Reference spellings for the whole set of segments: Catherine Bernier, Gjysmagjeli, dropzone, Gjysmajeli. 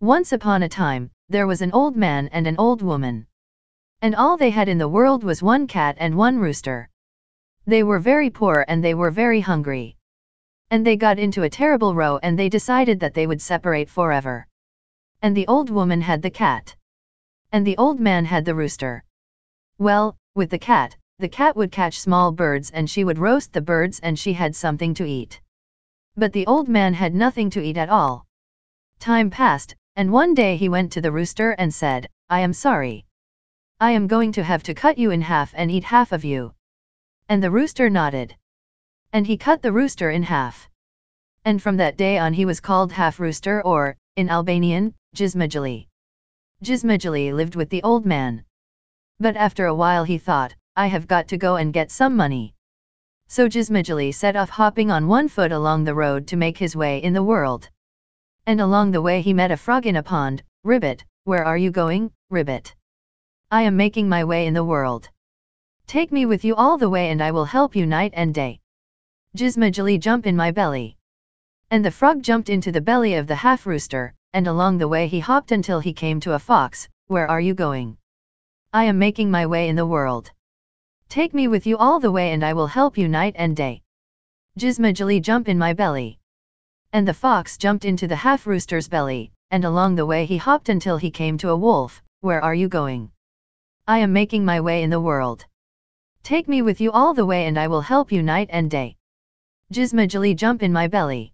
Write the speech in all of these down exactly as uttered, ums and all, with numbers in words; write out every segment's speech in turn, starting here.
Once upon a time, there was an old man and an old woman. And all they had in the world was one cat and one rooster. They were very poor and they were very hungry. And they got into a terrible row and they decided that they would separate forever. And the old woman had the cat. And the old man had the rooster. Well, with the cat, the cat would catch small birds and she would roast the birds and she had something to eat. But the old man had nothing to eat at all. Time passed, and one day he went to the rooster and said, "I am sorry. I am going to have to cut you in half and eat half of you." And the rooster nodded. And he cut the rooster in half. And from that day on he was called Half Rooster, or, in Albanian, Gjysmagjeli. Gjysmagjeli lived with the old man. But after a while he thought, "I have got to go and get some money." So Gjysmagjeli set off hopping on one foot along the road to make his way in the world. And along the way he met a frog in a pond. "Ribbit, where are you going, Ribbit? I am making my way in the world. Take me with you all the way and I will help you night and day. Gjysmagjeli, jump in my belly." And the frog jumped into the belly of the half rooster, and along the way he hopped until he came to a fox. "Where are you going? I am making my way in the world. Take me with you all the way and I will help you night and day. Gjysmagjeli, jump in my belly." And the fox jumped into the half rooster's belly, and along the way he hopped until he came to a wolf. "Where are you going? I am making my way in the world. Take me with you all the way and I will help you night and day. Gjysmagjeli, jump in my belly."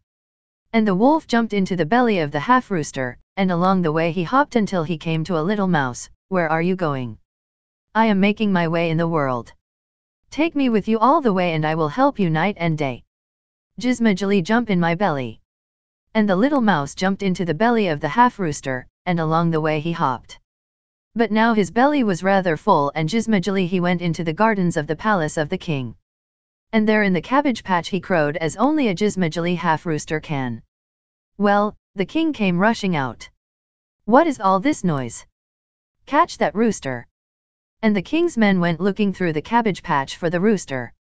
And the wolf jumped into the belly of the half rooster, and along the way he hopped until he came to a little mouse. "Where are you going? I am making my way in the world. Take me with you all the way and I will help you night and day. Gjysmagjeli, jump in my belly." And the little mouse jumped into the belly of the half rooster, and along the way he hopped. But now his belly was rather full, and Gjysmagjeli he went into the gardens of the palace of the king. And there in the cabbage patch he crowed as only a Gjysmagjeli half-rooster can. Well, the king came rushing out. "What is all this noise? Catch that rooster." And the king's men went looking through the cabbage patch for the rooster.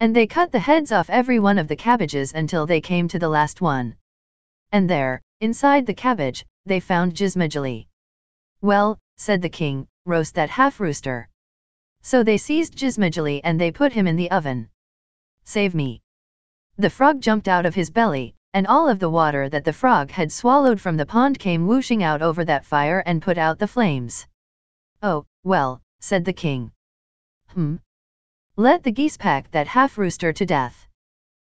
And they cut the heads off every one of the cabbages until they came to the last one. And there, inside the cabbage, they found Gjysmagjeli. "Well," said the king, "roast that half-rooster." So they seized Gjysmagjeli and they put him in the oven. "Save me." The frog jumped out of his belly, and all of the water that the frog had swallowed from the pond came whooshing out over that fire and put out the flames. "Oh, well," said the king. "Hmm. Let the geese pack that half-rooster to death."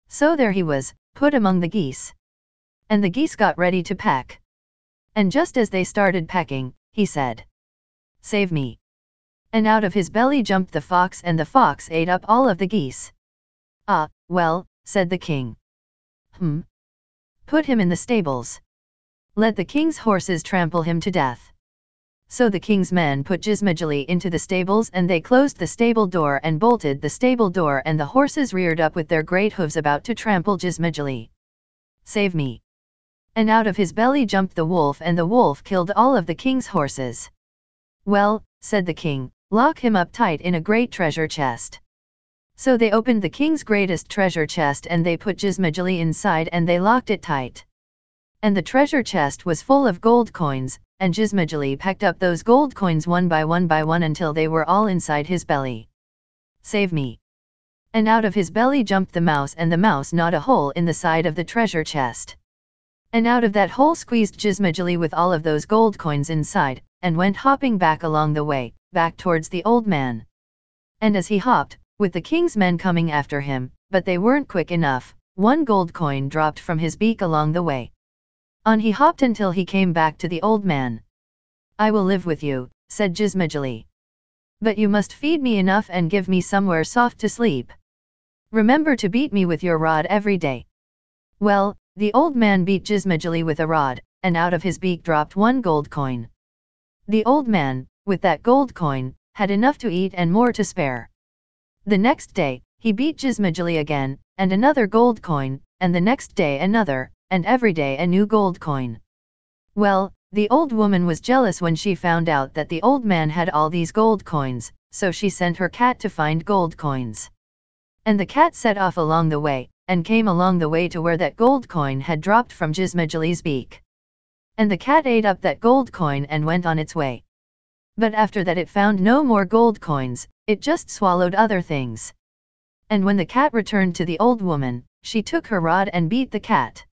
So there he was, put among the geese. And the geese got ready to pack. And just as they started packing, he said, "Save me." And out of his belly jumped the fox, and the fox ate up all of the geese. "Ah, well," said the king. "Hmm. Put him in the stables. Let the king's horses trample him to death." So the king's men put Gjysmagjeli into the stables, and they closed the stable door and bolted the stable door, and the horses reared up with their great hooves about to trample Gjysmagjeli. "Save me." And out of his belly jumped the wolf, and the wolf killed all of the king's horses. "Well," said the king, "lock him up tight in a great treasure chest." So they opened the king's greatest treasure chest and they put Gjysmagjeli inside and they locked it tight. And the treasure chest was full of gold coins, and Gjysmagjeli packed up those gold coins one by one by one until they were all inside his belly. "Save me." And out of his belly jumped the mouse, and the mouse gnawed a hole in the side of the treasure chest. And out of that hole squeezed Gjysmagjeli with all of those gold coins inside, and went hopping back along the way, back towards the old man. And as he hopped, with the king's men coming after him, but they weren't quick enough, one gold coin dropped from his beak along the way. On he hopped until he came back to the old man. "I will live with you," said Gjysmagjeli. "But you must feed me enough and give me somewhere soft to sleep. Remember to beat me with your rod every day." Well, the old man beat Gjysmagjeli with a rod, and out of his beak dropped one gold coin. The old man, with that gold coin, had enough to eat and more to spare. The next day, he beat Gjysmagjeli again, and another gold coin, and the next day another, and every day a new gold coin. Well, the old woman was jealous when she found out that the old man had all these gold coins, so she sent her cat to find gold coins. And the cat set off along the way, and came along the way to where that gold coin had dropped from Gjysmajeli's beak. And the cat ate up that gold coin and went on its way. But after that it found no more gold coins, it just swallowed other things. And when the cat returned to the old woman, she took her rod and beat the cat.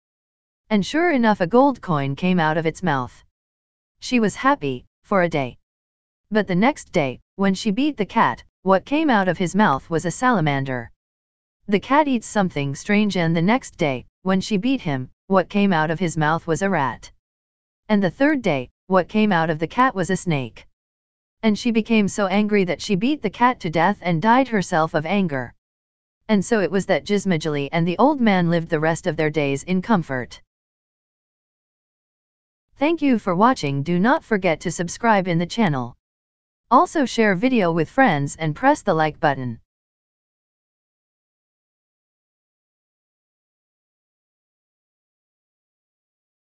And sure enough a gold coin came out of its mouth. She was happy, for a day. But the next day, when she beat the cat, what came out of his mouth was a salamander. The cat eats something strange, and the next day, when she beat him, what came out of his mouth was a rat. And the third day, what came out of the cat was a snake. And she became so angry that she beat the cat to death and died herself of anger. And so it was that Gjysmajeli and the old man lived the rest of their days in comfort. Thank you for watching. Do not forget to subscribe in the channel. Also share video with friends and press the like button.